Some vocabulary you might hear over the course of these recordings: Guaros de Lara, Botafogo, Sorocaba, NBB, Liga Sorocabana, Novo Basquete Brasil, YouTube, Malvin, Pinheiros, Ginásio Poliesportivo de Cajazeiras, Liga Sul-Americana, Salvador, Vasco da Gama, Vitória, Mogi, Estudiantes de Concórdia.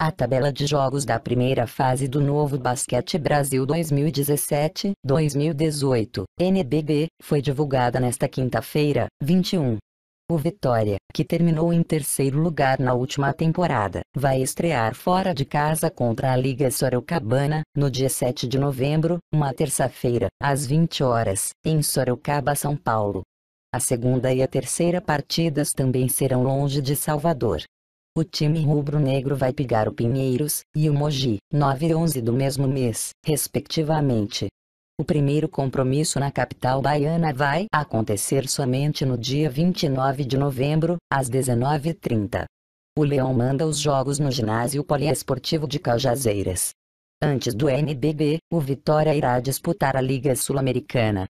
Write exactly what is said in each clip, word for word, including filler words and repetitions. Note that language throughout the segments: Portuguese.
A tabela de jogos da primeira fase do Novo Basquete Brasil dois mil e dezessete, dois mil e dezoito, N B B, foi divulgada nesta quinta-feira, vinte e um. O Vitória, que terminou em terceiro lugar na última temporada, vai estrear fora de casa contra a Liga Sorocabana, no dia sete de novembro, uma terça-feira, às vinte horas, em Sorocaba, São Paulo. A segunda e a terceira partidas também serão longe de Salvador. O time rubro-negro vai pegar o Pinheiros e o Mogi, nove e onze do mesmo mês, respectivamente. O primeiro compromisso na capital baiana vai acontecer somente no dia vinte e nove de novembro, às dezenove e trinta. O Leão manda os jogos no Ginásio Poliesportivo de Cajazeiras. Antes do N B B, o Vitória irá disputar a Liga Sul-Americana.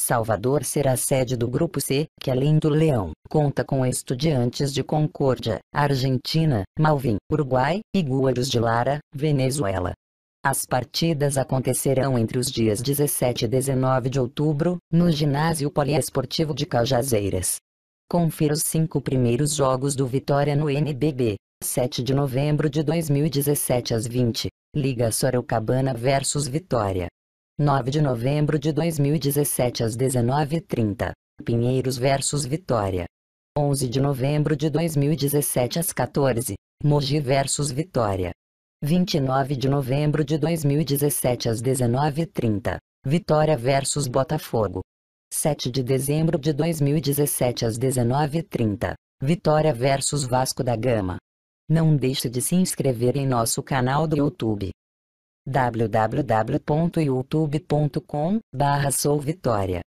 Salvador será sede do Grupo C, que além do Leão, conta com Estudiantes de Concórdia, Argentina, Malvin, Uruguai, e Guaros de Lara, Venezuela. As partidas acontecerão entre os dias dezessete e dezenove de outubro, no Ginásio Poliesportivo de Cajazeiras. Confira os cinco primeiros jogos do Vitória no N B B, sete de novembro de dois mil e dezessete às vinte, Liga Sorocabana versus Vitória. nove de novembro de dois mil e dezessete às dezenove e trinta, Pinheiros versus Vitória. onze de novembro de dois mil e dezessete às quatorze, Mogi versus Vitória. vinte e nove de novembro de dois mil e dezessete às dezenove e trinta, Vitória versus Botafogo. sete de dezembro de dois mil e dezessete às dezenove e trinta, Vitória versus Vasco da Gama. Não deixe de se inscrever em nosso canal do YouTube. w w w ponto youtube ponto com barra sou Vitória